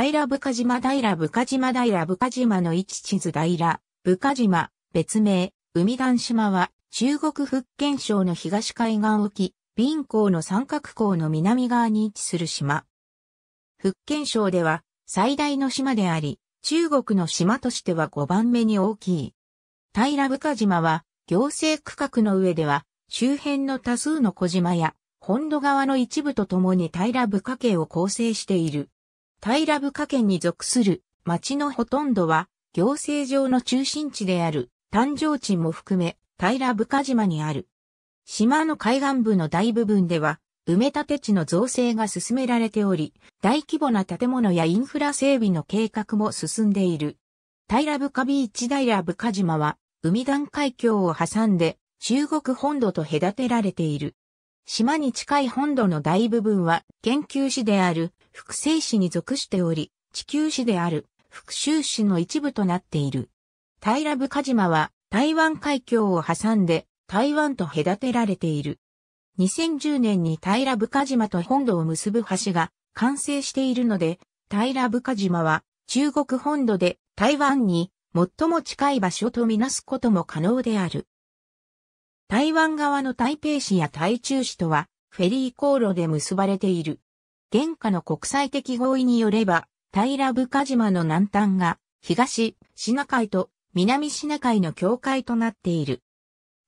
平深島の一地図平深島、別名、海段島は、中国福建省の東海岸沖、瓶江の三角港の南側に位置する島。福建省では、最大の島であり、中国の島としては5番目に大きい。平深島は、行政区画の上では、周辺の多数の小島や、本土側の一部とともに平深県を構成している。平深県に属する町のほとんどは行政上の中心地である誕生地も含め平深島にある。島の海岸部の大部分では埋め立て地の造成が進められており、大規模な建物やインフラ整備の計画も進んでいる。平深ビーチ平深島は海段海峡を挟んで中国本土と隔てられている。島に近い本土の大部分は県級市である福清市に属しており、地級市である福州市の一部となっている。平深島は台湾海峡を挟んで台湾と隔てられている。2010年に平深島と本土を結ぶ橋が完成しているので、平深島は中国本土で台湾に最も近い場所とみなすことも可能である。台湾側の台北市や台中市とはフェリー航路で結ばれている。現下の国際的合意によれば、平深島の南端が東シナ海と南シナ海の境界となっている。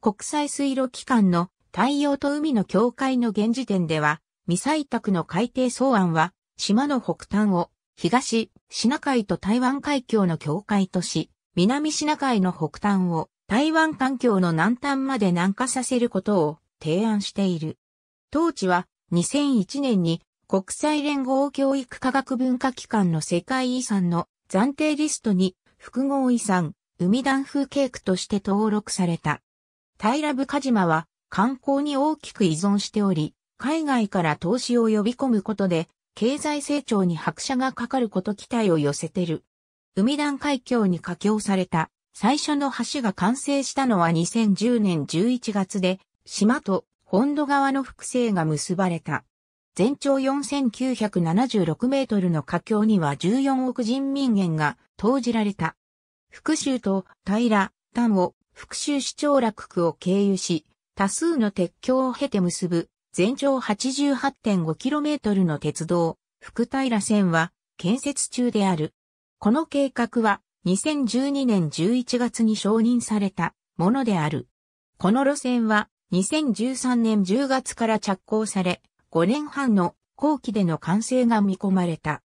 国際水路機関の太陽と海の境界の現時点では、未採択の改定草案は島の北端を東シナ海と台湾海峡の境界とし、南シナ海の北端を台湾環境の南端まで南下させることを提案している。当地は2001年に国際連合教育科学文化機関の世界遺産の暫定リストに複合遺産海段風景区として登録された。平深島は観光に大きく依存しており、海外から投資を呼び込むことで経済成長に拍車がかかること期待を寄せてる。海段海峡に架橋された最初の橋が完成したのは2010年11月で、島と本土側の福清が結ばれた。全長4976メートルの架橋には14億人民元が投じられた。福州と平淡を福州市長楽区を経由し、多数の鉄橋を経て結ぶ全長 88.5km の鉄道、福平線は建設中である。この計画は、2012年11月に承認されたものである。この路線は2013年10月から着工され、5年半の工期での完成が見込まれた。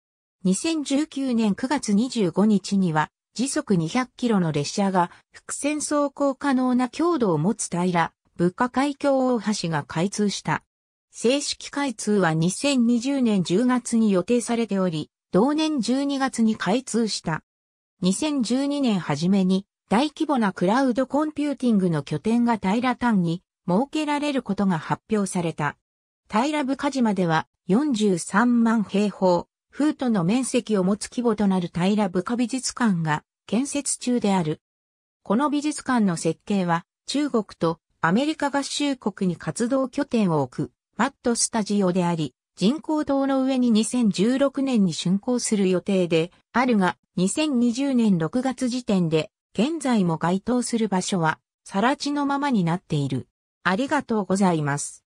2019年9月25日には時速200キロの列車が複線走行可能な強度を持つ平深海峡大橋が開通した。正式開通は2020年10月に予定されており、同年12月に開通した。2012年初めに大規模なクラウドコンピューティングの拠点が平淡に設けられることが発表された。平深島では43万平方フートの面積を持つ規模となる平深美術館が建設中である。この美術館の設計は中国とアメリカ合衆国に活動拠点を置くマッドスタジオであり、人工島の上に2016年に竣工する予定であるが、2020年6月時点で、現在も該当する場所は、更地のままになっている。ありがとうございます。